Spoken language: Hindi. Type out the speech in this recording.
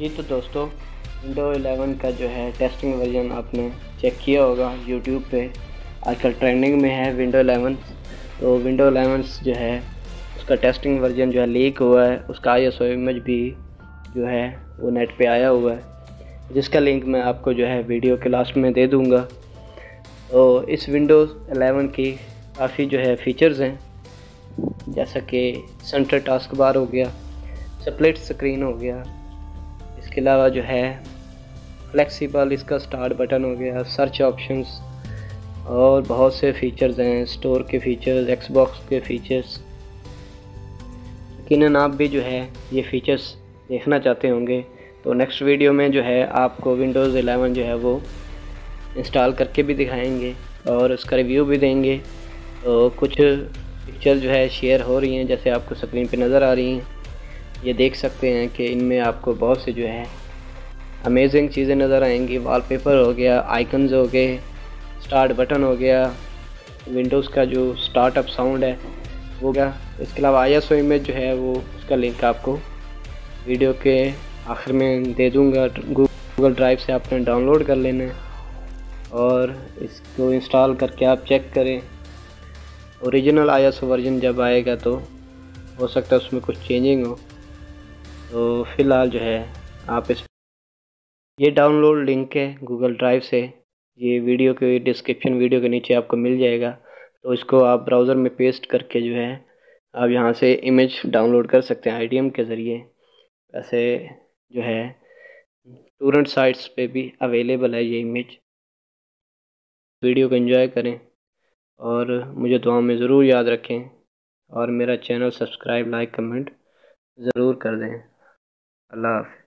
ये तो दोस्तों विंडो 11 का जो है टेस्टिंग वर्जन आपने चेक किया होगा। YouTube पे आजकल ट्रेंडिंग में है विंडो 11। तो विंडो 11 जो है उसका टेस्टिंग वर्जन जो है लीक हुआ है, उसका ISO इमेज भी जो है वो नेट पे आया हुआ है, जिसका लिंक मैं आपको जो है वीडियो के लास्ट में दे दूँगा। तो इस विंडोज़ 11 की काफ़ी जो है फीचर्स हैं, जैसा कि सेंटर टास्क बार हो गया, स्प्लिट स्क्रीन हो गया, इसके अलावा जो है फ्लेक्सिबल इसका स्टार्ट बटन हो गया, सर्च ऑप्शंस और बहुत से फीचर्स हैं, स्टोर के फीचर्स, एक्सबॉक्स के फीचर्स। यकीनन आप भी जो है ये फीचर्स देखना चाहते होंगे, तो नेक्स्ट वीडियो में जो है आपको विंडोज़ 11 जो है वो इंस्टॉल करके भी दिखाएंगे और उसका रिव्यू भी देंगे। तो कुछ पिक्चर जो है शेयर हो रही हैं, जैसे आपको स्क्रीन पे नज़र आ रही हैं, ये देख सकते हैं कि इनमें आपको बहुत से जो है अमेजिंग चीज़ें नज़र आएंगी। वॉलपेपर हो गया, आइकन्स हो गए, स्टार्ट बटन हो गया, विंडोज़ का जो स्टार्टअप साउंड है वो गया। इसके अलावा ISO इमेज जो है वो उसका लिंक आपको वीडियो के आखिर में दे दूँगा। गूगल ड्राइव से आपने डाउनलोड कर लेना है और इसको इंस्टॉल करके आप चेक करें। ओरिजिनल ISO वर्जन जब आएगा तो हो सकता है उसमें कुछ चेंजिंग हो। तो फ़िलहाल जो है आप इस ये डाउनलोड लिंक है गूगल ड्राइव से, ये वीडियो के डिस्क्रिप्शन वीडियो के नीचे आपको मिल जाएगा। तो इसको आप ब्राउज़र में पेस्ट करके जो है आप यहाँ से इमेज डाउनलोड कर सकते हैं IDM के ज़रिए। वैसे जो है torrent साइट्स पे भी अवेलेबल है ये इमेज। वीडियो को एंजॉय करें और मुझे दुआओं में ज़रूर याद रखें और मेरा चैनल सब्सक्राइब, लाइक, कमेंट ज़रूर कर दें। अल्लाह हाफ़िज़।